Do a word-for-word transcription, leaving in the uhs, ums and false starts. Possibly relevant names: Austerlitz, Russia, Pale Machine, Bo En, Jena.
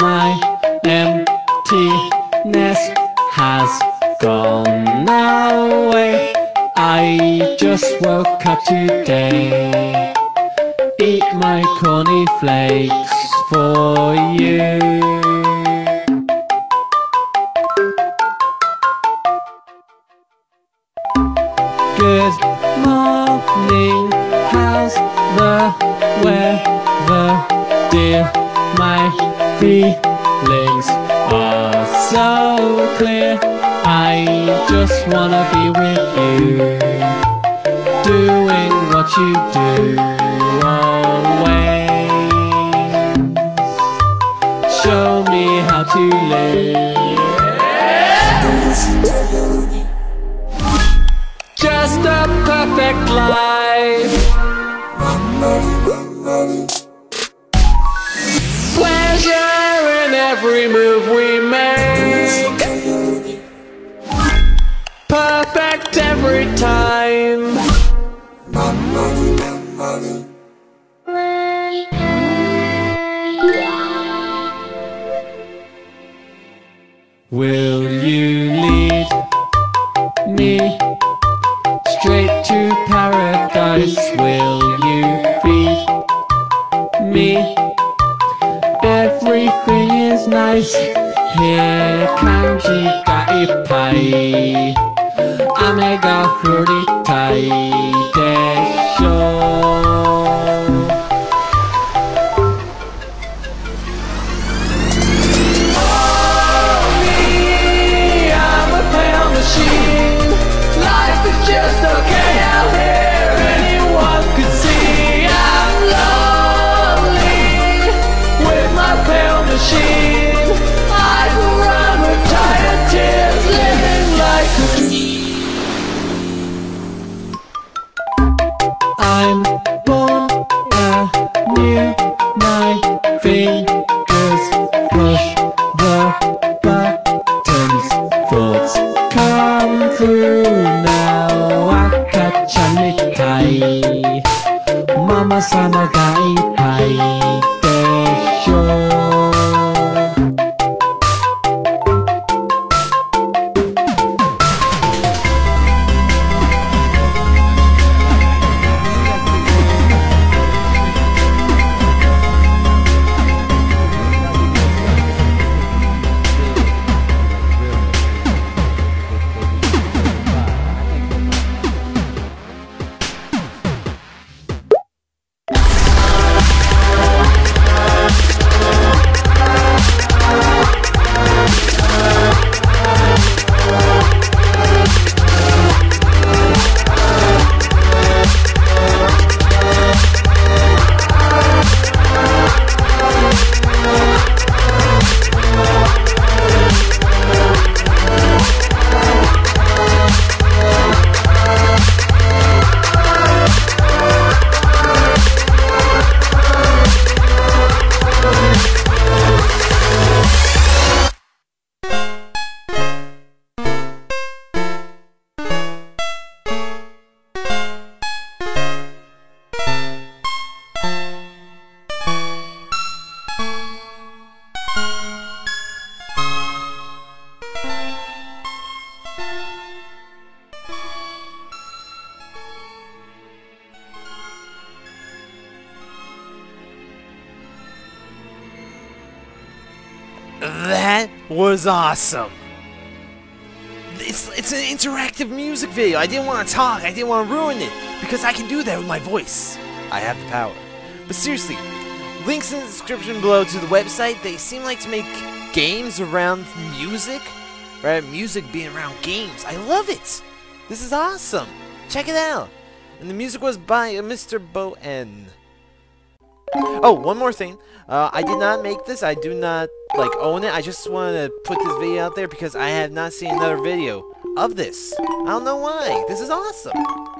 my emptiness has gone away. I just woke up today. Eat my cornflakes for you. Good morning, how's the weather, dear? My feelings are so clear. I just wanna be with you, doing what you do always. Show me how to live. Just a perfect life. Pleasure in every move we make. Perfect every time. Will you lead me straight to paradise? Will you feed me? Everything is nice here. Kanji ga ippai, ame ga furitai desho. Oh me, I'm a pale machine. Life is just okay out here, anyone could see. I'm lonely with my pale machine. I can run with tired tears, living like a dream. I'm born anew, my fingers push the buttons, thoughts come through. Mama sama ga ippai desho. That was awesome. It's, it's an interactive music video. I didn't want to talk. I didn't want to ruin it. Because I can do that with my voice. I have the power. But seriously, links in the description below to the website. They seem like to make games around music. Right? Music being around games. I love it. This is awesome. Check it out. And the music was by Mister Bo En. Oh, one more thing. Uh, I did not make this. I do not, like, own it. I just wanted to put this video out there because I have not seen another video of this. I don't know why. This is awesome.